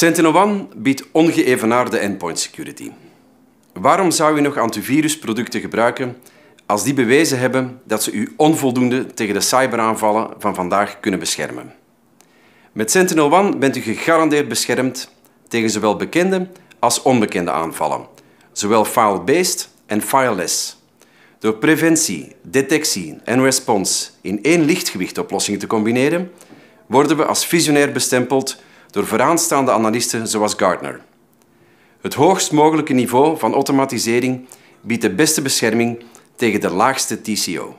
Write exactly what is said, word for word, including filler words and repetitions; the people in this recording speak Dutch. SentinelOne biedt ongeëvenaarde endpoint security. Waarom zou u nog antivirusproducten gebruiken als die bewezen hebben dat ze u onvoldoende tegen de cyberaanvallen van vandaag kunnen beschermen? Met SentinelOne bent u gegarandeerd beschermd tegen zowel bekende als onbekende aanvallen, zowel file-based en fileless. Door preventie, detectie en response in één lichtgewichtoplossing te combineren, worden we als visionair bestempeld door vooraanstaande analisten zoals Gartner. Het hoogst mogelijke niveau van automatisering biedt de beste bescherming tegen de laagste T C O.